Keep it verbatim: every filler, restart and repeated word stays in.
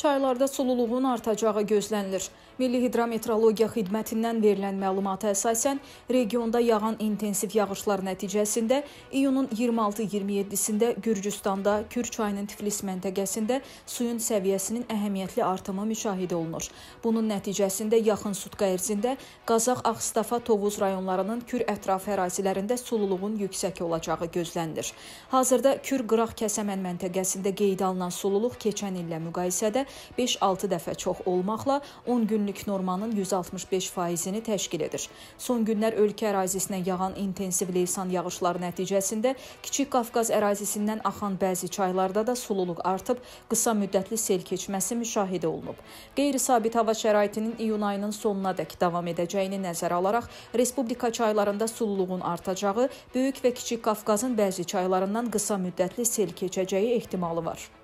Çaylarda sululuğun artacağı gözlənilir. Milli Hidrometrologiya Xidmətindən verilən məlumata əsasən, regionda yağan intensiv yağışlar nəticəsində iyunun iyirmi altı iyirmi yeddisində Gürcüstanda Kür çayının Tiflis məntəqəsində suyun səviyyəsinin əhəmiyyətli artımı müşahidə olunur. Bunun nəticəsində yaxın sutqa ərzində Qazaq, Ağstafa, Tovuz rayonlarının Kür ətrafı ərazilərində sululuğun yüksək olacağı gözlənilir. Hazırda Kür qıraq kəsəmən məntəqəsində qeydə alınan sululuq keçən illə müqayisədə beş altı dəfə çox olmaqla on günlük normanın yüz altmış beş faizini təşkil edir. Son günlər ölkə ərazisinə yağan intensiv leysan yağışları nəticəsində Kiçik Qafqaz ərazisindən axan bəzi çaylarda da sululuq artıb, qısa müddətli sel keçməsi müşahidə olunub. Qeyri-sabit hava şəraitinin iyun ayının sonunadək davam edəcəyini nəzərə alaraq, Respublika çaylarında sululuğun artacağı, Böyük və Kiçik Qafqazın bəzi çaylarından qısa müddətli sel keçəcəyi ehtimalı var.